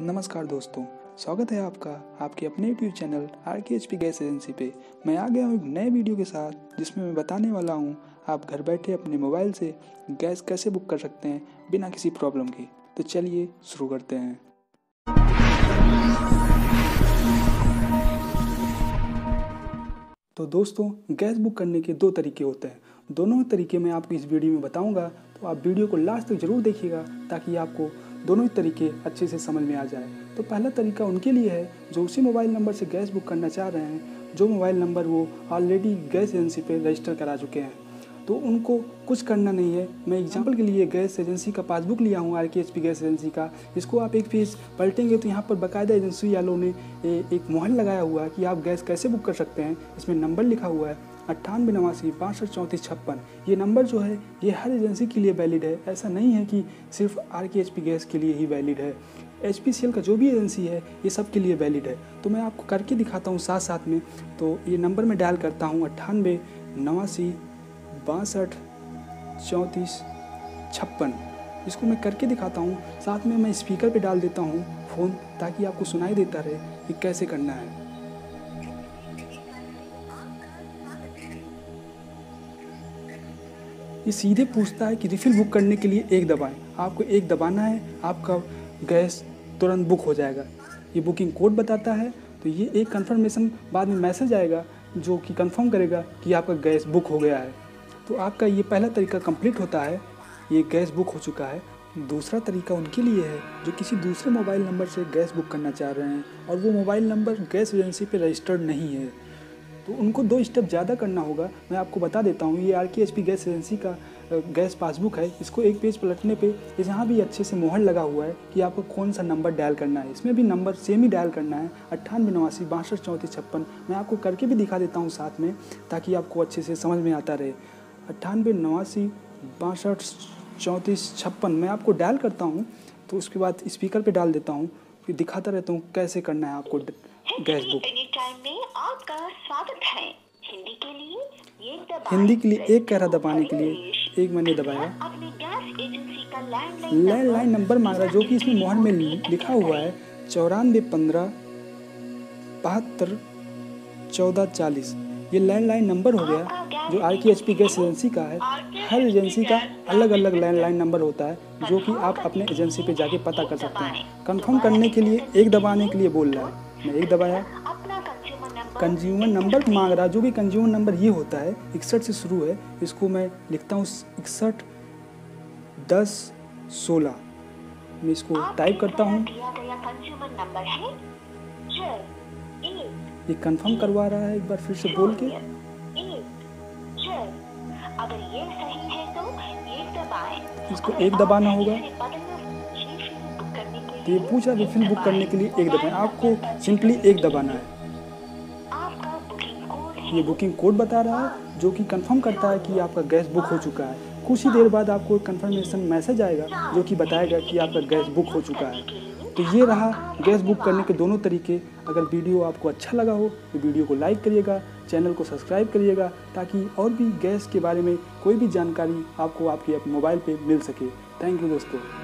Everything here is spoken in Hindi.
नमस्कार दोस्तों, स्वागत है आपका आपके अपने YouTube channel R K H P gas agency पे। मैं आ गया हूँ एक नए वीडियो के साथ जिसमें मैं बताने वाला हूँ आप घर बैठे अपने मोबाइल से गैस कैसे बुक कर सकते हैं बिना किसी प्रॉब्लम के। तो चलिए शुरू करते हैं। तो दोस्तों, गैस बुक करने के दो तरीके होते हैं। दोनों तरीके मैं आपको इस वीडियो में बताऊँगा, तो आप वीडियो को लास्ट तक जरूर देखिएगा ताकि आपको दोनों ही तरीके अच्छे से समझ में आ जाए। तो पहला तरीका उनके लिए है जो उसी मोबाइल नंबर से गैस बुक करना चाह रहे हैं, जो मोबाइल नंबर वो ऑलरेडी गैस एजेंसी पे रजिस्टर करा चुके हैं। तो उनको कुछ करना नहीं है। मैं एग्जांपल के लिए गैस एजेंसी का पासबुक लिया हूँ, are K H P gas agency का। इसको आप एक पेज पलटेंगे तो यहाँ पर बाकायदा एजेंसी वालों ने एक मोहर लगाया हुआ है कि आप गैस कैसे बुक कर सकते हैं। इसमें नंबर लिखा हुआ है 98 89 65 34 56। ये नंबर जो है ये हर एजेंसी के लिए वैलिड है। ऐसा नहीं है कि सिर्फ are K H P gas के लिए ही वैलिड है। एचपीसीएल का जो भी एजेंसी है ये सब के लिए वैलिड है। तो मैं आपको करके दिखाता हूँ साथ साथ में। तो ये नंबर मैं डायल करता हूँ 98 89 62 34 56। इसको मैं करके दिखाता हूँ, साथ में मैं स्पीकर पे डाल देता हूँ फ़ोन ताकि आपको सुनाई देता रहे कि कैसे करना है। ये सीधे पूछता है कि रिफ़िल बुक करने के लिए 1 दबाएं। आपको 1 दबाना है, आपका गैस तुरंत बुक हो जाएगा। ये बुकिंग कोड बताता है। तो ये एक कंफर्मेशन बाद में मैसेज आएगा जो कि कंफर्म करेगा कि आपका गैस बुक हो गया है। तो आपका ये पहला तरीका कंप्लीट होता है, ये गैस बुक हो चुका है। दूसरा तरीका उनके लिए है जो किसी दूसरे मोबाइल नंबर से गैस बुक करना चाह रहे हैं और वो मोबाइल नंबर गैस एजेंसी पे रजिस्टर्ड नहीं है। तो उनको 2 स्टेप ज़्यादा करना होगा। मैं आपको बता देता हूँ, ये R K H P gas agency का गैस पासबुक है। इसको एक पेज पलटने पे यहाँ भी अच्छे से मोहर लगा हुआ है कि आपको कौन सा नंबर डायल करना है। इसमें भी नंबर सेम ही डायल करना है 98 89 62 34 56। मैं आपको करके भी दिखा देता हूँ साथ में ताकि आपको अच्छे से समझ में आता रहे। 98 89 62 34 56 मैं आपको डायल करता हूँ। तो उसके बाद स्पीकर पर डाल देता हूँ, फिर दिखाता रहता हूँ कैसे करना है आपको गैस बुक। आपका स्वागत है। हिंदी के लिए 1 कहरा दबाने के लिए 1 मैंने दबाया। लैंडलाइन नंबर मांग रहा जो कि इसमें मोहर में लिखा हुआ है 94 15 72 14 40। ये लैंडलाइन नंबर हो गया जो are K H P gas agency का है। हर एजेंसी का अलग अलग लैंडलाइन नंबर होता है जो कि आप अपने एजेंसी पे जाके पता कर सकते हैं। कंफर्म करने के लिए 1 दबाने के लिए बोल रहा है, मैं 1 दबाया। कंज्यूमर नंबर मांग रहा जो कि कंज्यूमर नंबर ये होता है 61 से शुरू है। इसको मैं लिखता हूँ 61 10 16। मैं इसको टाइप करता हूँ। ये कंफर्म करवा रहा है एक बार फिर से बोल के। अगर ये सही है तो 1 दबाएं। इसको 1 दबाना होगा। तो ये पूछा रिफिल बुक करने के लिए 1 दबाएं, आपको सिंपली 1 दबाना है। ये बुकिंग कोड बता रहा है जो कि कंफर्म करता है कि आपका गैस बुक हो चुका है। कुछ ही देर बाद आपको एक कंफर्मेशन मैसेज आएगा जो कि बताएगा कि आपका गैस बुक हो चुका है। तो ये रहा गैस बुक करने के दोनों तरीके। अगर वीडियो आपको अच्छा लगा हो तो वीडियो को लाइक करिएगा, चैनल को सब्सक्राइब करिएगा ताकि और भी गैस के बारे में कोई भी जानकारी आपको आपके मोबाइल पर मिल सके। थैंक यू दोस्तों।